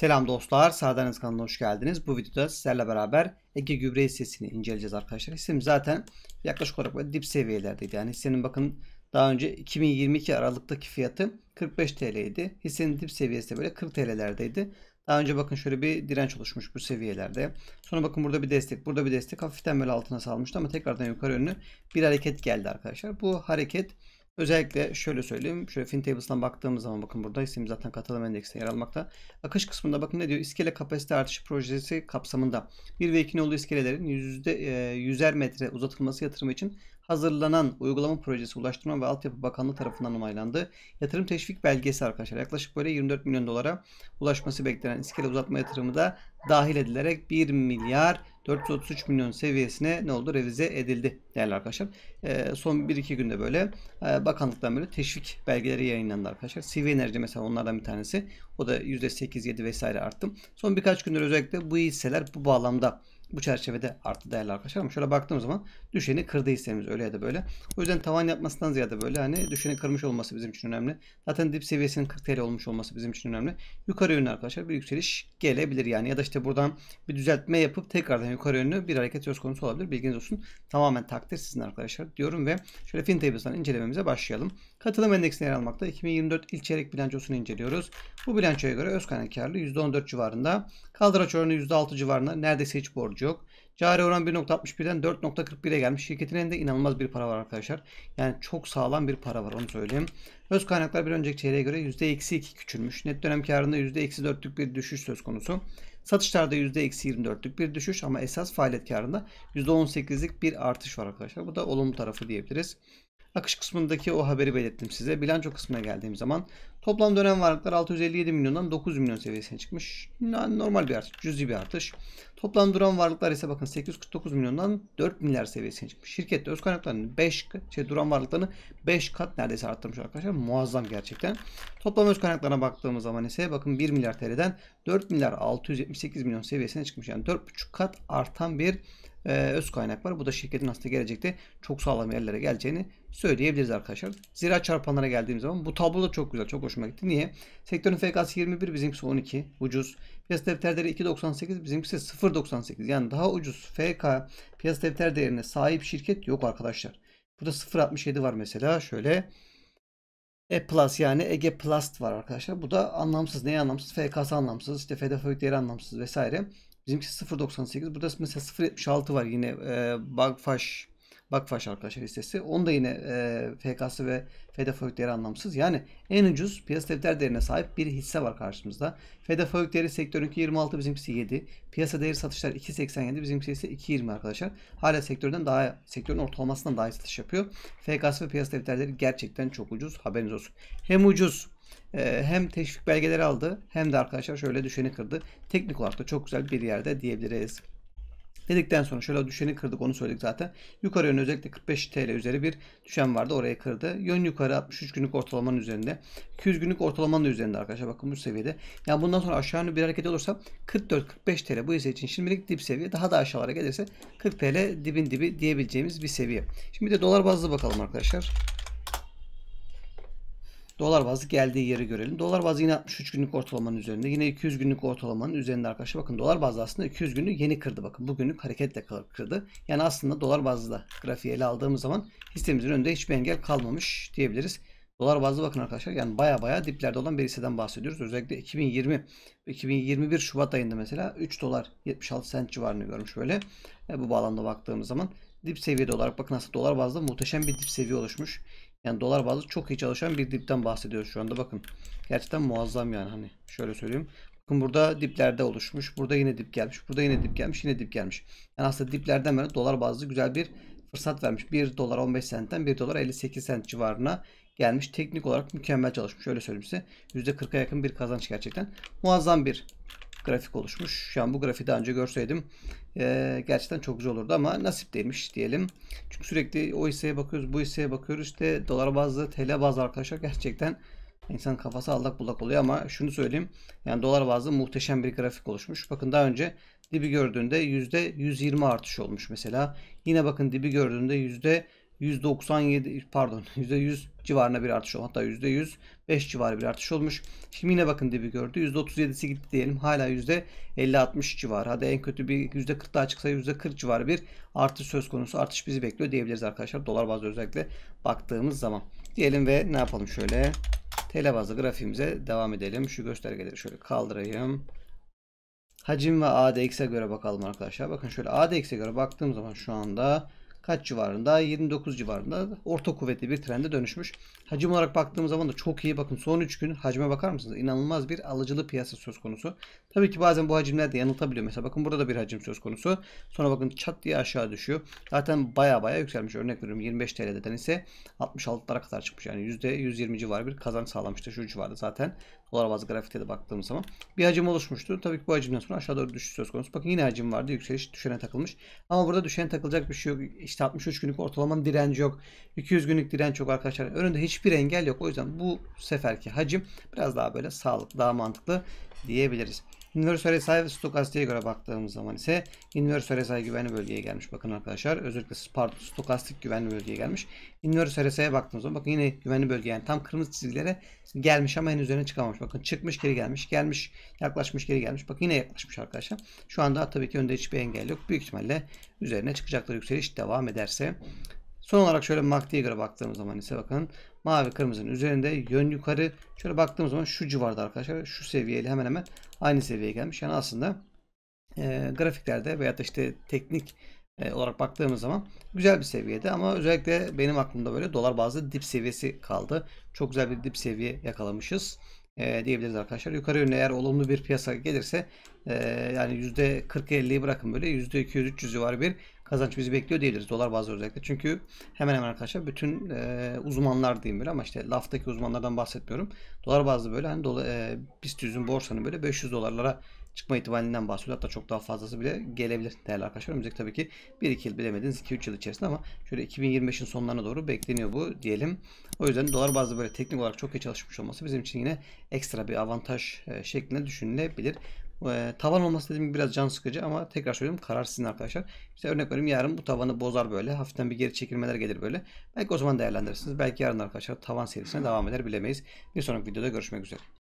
Selam dostlar, Sade Analiz kanalına hoş geldiniz. Bu videoda sizlerle beraber Ege gübre hissesini inceleyeceğiz arkadaşlar. Hissem zaten yaklaşık olarak dip seviyelerdeydi. Yani hissenin bakın daha önce 2022 Aralık'taki fiyatı 45 TL'ydi. Hissenin dip seviyesi de böyle 40 TL'lerdeydi. Daha önce bakın şöyle bir direnç oluşmuş bu seviyelerde. Sonra bakın burada bir destek, burada bir destek, hafiften böyle altına salmıştı ama tekrardan yukarı yönlü bir hareket geldi arkadaşlar. Bu hareket özellikle şöyle söyleyeyim. Şöyle FinTables'dan baktığımız zaman bakın burada hissemiz zaten katılım endeksine yer almakta. Akış kısmında bakın ne diyor? İskele kapasite artışı projesi kapsamında 1 ve 2 nolu iskelelerin %100'er metre uzatılması yatırımı için hazırlanan uygulama projesi Ulaştırma ve Altyapı Bakanlığı tarafından onaylandı. Yatırım teşvik belgesi arkadaşlar. Yaklaşık böyle 24 milyon dolara ulaşması beklenen iskele uzatma yatırımı da dahil edilerek 1 milyar 433 milyon seviyesine ne oldu? Revize edildi değerli arkadaşlar. Son 1-2 günde böyle bakanlıktan böyle teşvik belgeleri yayınlandı arkadaşlar. SİV Enerji mesela onlardan bir tanesi. O da %8-7 vesaire arttı. Son birkaç gündür özellikle bu hisseler bu bağlamda, bu çerçevede arttı değerli arkadaşlar. Ama şöyle baktığım zaman düşeni kırdı hissemiz öyle ya da böyle. O yüzden tavan yapmasından ziyade böyle hani düşeni kırmış olması bizim için önemli. Zaten dip seviyesinin 40 TL olmuş olması bizim için önemli. Yukarı yönlü arkadaşlar bir yükseliş gelebilir yani. Ya da işte buradan bir düzeltme yapıp tekrardan yukarı yönlü bir hareket söz konusu olabilir. Bilginiz olsun. Tamamen takdir sizin arkadaşlar diyorum ve şöyle FinTables'dan incelememize başlayalım. Katılım endeksine yer almakta. 2024 ilk çeyrek bilançosunu inceliyoruz. Bu bilançoya göre öz kaynak karlı %14 civarında. Kaldıraç oranı %6 civarında. Neredeyse hiç borcu yok. Cari oran 1.61'den 4.41'e gelmiş. Şirketin elinde inanılmaz bir para var arkadaşlar. Yani çok sağlam bir para var, onu söyleyeyim. Öz kaynaklar bir önceki çeyreğe göre %-2 küçülmüş. Net dönem karında %-4'lük bir düşüş söz konusu. Satışlarda %-24'lük bir düşüş ama esas faaliyet karında %18'lik bir artış var arkadaşlar. Bu da olumlu tarafı diyebiliriz. Akış kısmındaki o haberi belirttim size. Bilanço kısmına geldiğim zaman toplam dönem varlıklar 657 milyondan 9 milyon seviyesine çıkmış. Normal bir artış, cüzi bir artış. Toplam duran varlıklar ise bakın 849 milyondan 4 milyar seviyesine çıkmış. Şirkette öz kaynaklarını duran varlıklarını 5 kat neredeyse arttırmış arkadaşlar. Muazzam gerçekten. Toplam öz kaynaklarına baktığımız zaman ise bakın 1 milyar TL'den 4 milyar 678 milyon seviyesine çıkmış. Yani 4,5 kat artan bir öz kaynak var. Bu da şirketin aslında gelecekte çok sağlam yerlere geleceğini söyleyebiliriz arkadaşlar. Zira çarpanlara geldiğimiz zaman bu tablo da çok güzel. Çok hoşuma gitti. Niye? Sektörün FK'sı 21, bizimkisi 12. Ucuz. Piyasa defter değeri 2.98, bizimkisi 0.98. Yani daha ucuz FK piyasa defter değerine sahip şirket yok arkadaşlar. Burada 0.67 var mesela. Şöyle Egeplast yani Egeplast var arkadaşlar. Bu da anlamsız. Neye anlamsız? FK'sı anlamsız. İşte FDF değeri anlamsız vesaire. Bizimkisi 0.98. Burada mesela 0.76 var yine Bakfaş arkadaşlar hissesi. Onda yine FK'sı ve FDF değeri anlamsız. Yani en ucuz piyasa defter değerine sahip bir hisse var karşımızda. FDF değeri sektörünki 26, bizimkisi 7. Piyasa değeri satışlar 2.87, bizimkisi ise 2.20 arkadaşlar. Hala sektörün ortalamasından daha iyi satış yapıyor. FK'sı ve piyasa defter değeri gerçekten çok ucuz. Haberiniz olsun. Hem ucuz hem teşvik belgeleri aldı hem de arkadaşlar şöyle düşeni kırdı. Teknik olarak da çok güzel bir yerde diyebiliriz. Dedikten sonra şöyle düşeni kırdık, onu söyledik zaten. Yukarı yönlü özellikle 45 TL üzeri bir düşen vardı, orayı kırdı. Yön yukarı 63 günlük ortalamanın üzerinde. 200 günlük ortalamanın üzerinde arkadaşlar bakın bu seviyede. Yani bundan sonra aşağı yönlü bir hareket olursa 44-45 TL bu hisse için şimdilik dip seviye. Daha da aşağılara gelirse 40 TL dibin dibi diyebileceğimiz bir seviye. Şimdi bir de dolar bazlı bakalım arkadaşlar. Dolar bazlı geldiği yeri görelim. Dolar bazlı yine 63 günlük ortalamanın üzerinde. Yine 200 günlük ortalamanın üzerinde arkadaşlar. Bakın dolar bazlı aslında 200 günü yeni kırdı. Bakın bugünlük hareketle kırdı. Yani aslında dolar bazlı grafiği ele aldığımız zaman hissemizin önünde hiçbir engel kalmamış diyebiliriz. Dolar bazlı bakın arkadaşlar. Yani baya diplerde olan bir hisseden bahsediyoruz. Özellikle 2021 Şubat ayında mesela 3 dolar 76 sent civarını görmüş böyle. Bu bağlamda baktığımız zaman dip seviyede olarak bakın aslında dolar bazlı muhteşem bir dip seviye oluşmuş. Yani dolar bazlı çok iyi çalışan bir dipten bahsediyoruz şu anda bakın. Gerçekten muazzam yani hani şöyle söyleyeyim. Bakın burada diplerde oluşmuş. Burada yine dip gelmiş. Burada yine dip gelmiş. Yine dip gelmiş. Yani aslında diplerden böyle dolar bazlı güzel bir fırsat vermiş. 1 dolar 15 sentten 1 dolar 58 sent civarına gelmiş. Teknik olarak mükemmel çalışmış. Öyle söyleyeyim size. %40'a yakın bir kazanç gerçekten. Muazzam bir grafik oluşmuş. Şu an bu grafiği daha önce görseydim gerçekten çok güzel olurdu ama nasip değilmiş diyelim. Çünkü sürekli o hisseye bakıyoruz, bu hisseye bakıyoruz. İşte dolar bazlı, TL bazlı arkadaşlar gerçekten insan kafası allak bullak oluyor ama şunu söyleyeyim. Yani dolar bazlı muhteşem bir grafik oluşmuş. Bakın daha önce dibi gördüğünde %120 artış olmuş mesela. Yine bakın dibi gördüğünde %97 pardon %100 civarına bir artış olmuş. Hatta %105 civarı bir artış olmuş. Şimdi yine bakın dibi gördü. %37'si gitti diyelim. Hala %50-60 civarı. Hadi en kötü bir %40 daha çıksa %40 civarı bir artış söz konusu. Artış bizi bekliyor diyebiliriz arkadaşlar. Dolar bazlı özellikle baktığımız zaman. Diyelim ve ne yapalım şöyle. TL bazlı grafiğimize devam edelim. Şu göstergeleri şöyle kaldırayım. Hacim ve ADX'e göre bakalım arkadaşlar. Bakın şöyle ADX'e göre baktığım zaman şu anda kaç civarında? 29 civarında orta kuvvetli bir trende dönüşmüş. Hacim olarak baktığımız zaman da çok iyi. Bakın son 3 gün hacme bakar mısınız? İnanılmaz bir alıcılı piyasa söz konusu. Tabii ki bazen bu hacimler de yanıltabiliyor. Mesela bakın burada da bir hacim söz konusu. Sonra bakın çat diye aşağı düşüyor. Zaten baya baya yükselmiş. Örnek veriyorum 25 TL'den ise 66'lara kadar çıkmış. Yani %120 civarı bir kazanç sağlamıştı. Şu civarda zaten. Dolar bazlı grafikte de baktığımız zaman bir hacim oluşmuştu. Tabii ki bu hacimden sonra aşağı doğru düşüş söz konusu. Bakın yine hacim vardı. Yükseliş düşene takılmış. Ama burada düşene takılacak bir şey yok. İşte 63 günlük ortalamanın direnci yok. 200 günlük direnç yok arkadaşlar. Önünde hiçbir engel yok. O yüzden bu seferki hacim biraz daha böyle sağlıklı, daha mantıklı diyebiliriz. Inverse RSI ve stokastiğe göre baktığımız zaman ise inverse RSI güvenli bölgeye gelmiş. Bakın arkadaşlar özellikle stokastik güvenli bölgeye gelmiş. Inverse RSI'ye baktığımız zaman bakın yine güvenli bölge, yani tam kırmızı çizgilere gelmiş ama henüz üzerine çıkamamış. Bakın çıkmış geri gelmiş, gelmiş yaklaşmış geri gelmiş. Bakın yine yaklaşmış arkadaşlar. Şu anda tabii ki önde hiçbir engel yok. Büyük ihtimalle üzerine çıkacaklar yükseliş devam ederse. Son olarak şöyle MACD'ye göre baktığımız zaman ise bakın mavi kırmızının üzerinde yön yukarı. Şöyle baktığımız zaman şu civarda arkadaşlar, şu seviyeyle hemen hemen aynı seviyeye gelmiş. Yani aslında grafiklerde veya da işte teknik olarak baktığımız zaman güzel bir seviyede, ama özellikle benim aklımda böyle dolar bazlı dip seviyesi kaldı. Çok güzel bir dip seviye yakalamışız diyebiliriz arkadaşlar. Yukarı yönlü eğer olumlu bir piyasa gelirse yani %40-50'yi bırakın böyle %200-300 civarı bir kazanç bizi bekliyor diyebiliriz dolar bazlı özellikle. Çünkü hemen hemen arkadaşlar bütün uzmanlar diyeyim böyle, ama işte laftaki uzmanlardan bahsetmiyorum. Dolar bazlı böyle hani BIST 100'ün borsanın böyle 500 dolarlara çıkma ihtimalinden bahsediyor. Hatta çok daha fazlası bile gelebilir değerli arkadaşlar. Önümüzdeki tabii ki 1-2 yıl bilemediniz 2-3 yıl içerisinde, ama şöyle 2025'in sonlarına doğru bekleniyor bu diyelim. O yüzden dolar bazlı böyle teknik olarak çok iyi çalışmış olması bizim için yine ekstra bir avantaj şeklinde düşünülebilir. Tavan olması dediğim gibi biraz can sıkıcı, ama tekrar söylüyorum karar sizin arkadaşlar. İşte örnek veriyorum yarın bu tavanı bozar böyle. Hafiften bir geri çekilmeler gelir böyle. Belki o zaman değerlendirirsiniz. Belki yarın arkadaşlar tavan serisine devam eder, bilemeyiz. Bir sonraki videoda görüşmek üzere.